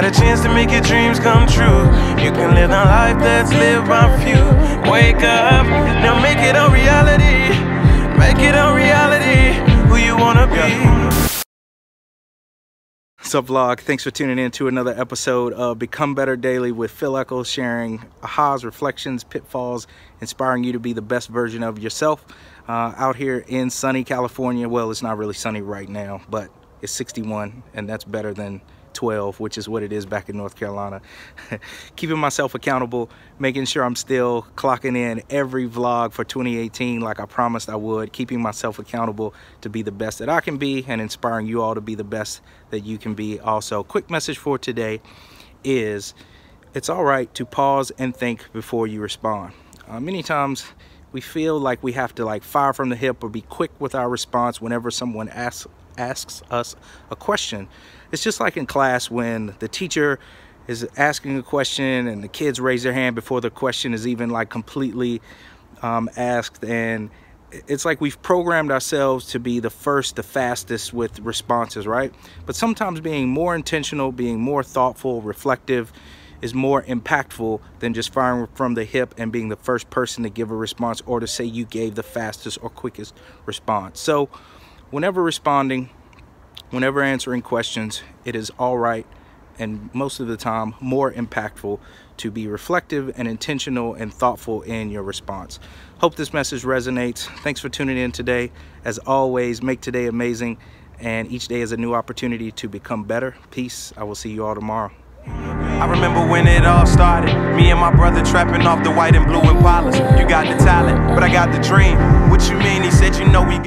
got a chance to make your dreams come true. You can live a life that's lived by few. Wake up, now make it a reality. Make it a reality, who you wanna be. What's up, vlog? Thanks for tuning in to another episode of Become Better Daily with Phil Echols, sharing ahas, reflections, pitfalls, inspiring you to be the best version of yourself. Out here in sunny California. Well, it's not really sunny right now, but it's 61, and that's better than 12, which is what it is back in North Carolina. Keeping myself accountable, making sure I'm still clocking in every vlog for 2018 like I promised I would, keeping myself accountable to be the best that I can be and inspiring you all to be the best that you can be also. Quick message for today is it's all right to pause and think before you respond. Many times we feel like we have to fire from the hip or be quick with our response whenever someone asks us a question. It's just like in class when the teacher is asking a question and the kids raise their hand before the question is even completely asked, and it's like we've programmed ourselves to be the first, the fastest with responses, right? But sometimes being more intentional, being more thoughtful, reflective is more impactful than just firing from the hip and being the first person to give a response or to say you gave the fastest or quickest response. So whenever responding, whenever answering questions, it is all right and most of the time more impactful to be reflective and intentional and thoughtful in your response. Hope this message resonates. Thanks for tuning in today. As always, make today amazing, and each day is a new opportunity to become better. Peace. I will see you all tomorrow. I remember when it all started, me and my brother trapping off the white and blue Impalas. You got the talent, but I got the dream. What you mean? He said, you know we